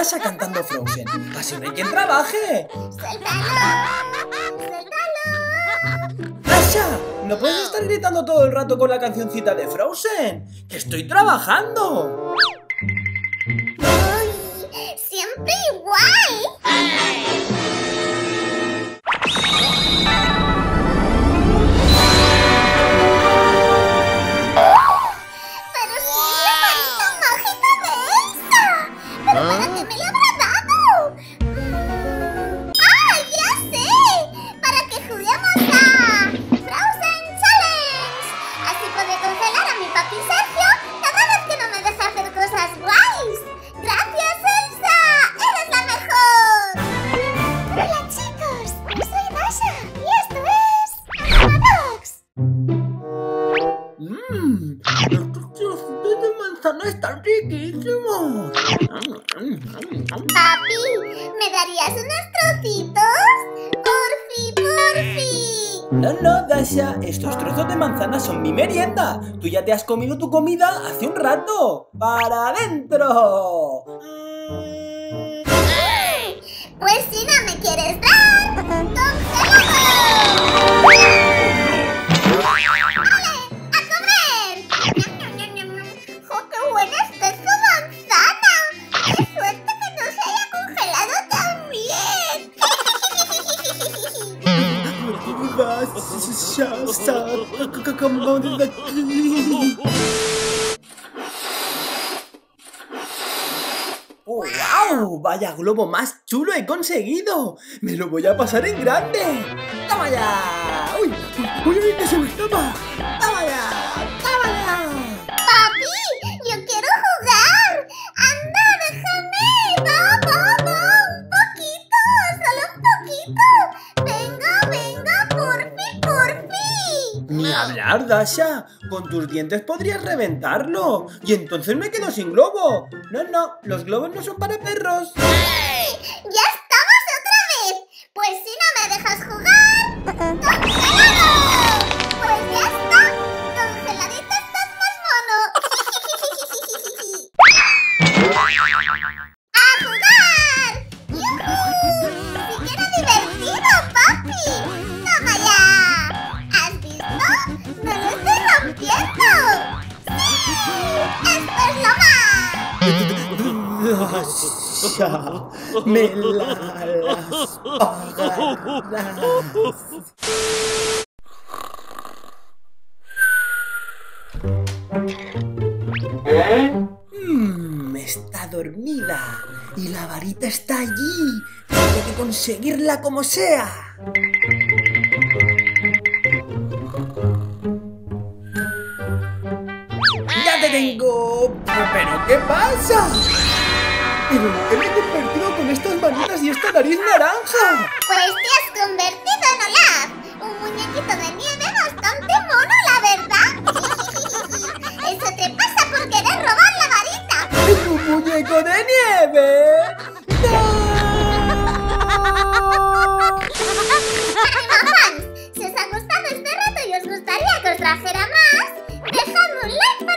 Dasha cantando Frozen. ¡Así no hay quien trabaje! ¡Suéltalo! ¡Dasha! ¡No puedes estar gritando todo el rato con la cancioncita de Frozen! ¡Que estoy trabajando! ¡Uy! ¡Siempre igual! Estos trozos de manzana son mi merienda. Tú ya te has comido tu comida hace un rato. ¡Para adentro! Pues si no me quieres dar, ¡congélalo! ¡Vale! ¡A comer! ¡Oh, qué buena está esa manzana! ¡Qué suerte que no se haya congelado también! Como de aquí. ¡Wow! ¡Vaya globo más chulo he conseguido! ¡Me lo voy a pasar en grande! ¡Toma ya! ¡Uy! ¡Uy! ¡Uy! ¡Que se me escapa! ¡Toma ya! ¡Toma ya! ¡Papi! ¡Yo quiero jugar! ¡Anda, déjame! ¡Va, va, va! ¡Un poquito! ¡Solo un poquito! ¡Venga, venga! ¡Porfi, porfi! ¡Ni hablar, Dasha! Con tus dientes podrías reventarlo. Y entonces me quedo sin globo. No, no, los globos no son para perros. ¡Ay! ¡Ya estamos otra vez! Pues si no me dejas jugar... ¡Congelado! Pues ya está. Congeladito estás más mono. ¡A jugar! ¡Yujú! ¡Si queda divertido, papi! ¡Toma ya! ¿Has visto? ¡No lo estoy rompiendo! Me las pagarás. Está dormida y la varita está allí. Tengo que conseguirla como sea. ¡Ya te tengo! ¿Pero qué pasa? ¿Pero en qué me he convertido con estas manitas y esta nariz naranja? Pues te has convertido en Olaf, un muñequito de nieve bastante mono, la verdad. Eso te pasa por querer robar la varita. ¡Es un muñeco de nieve! ¡No! Animo fans, si os ha gustado este reto y os gustaría que os trajera más, dejadme un like.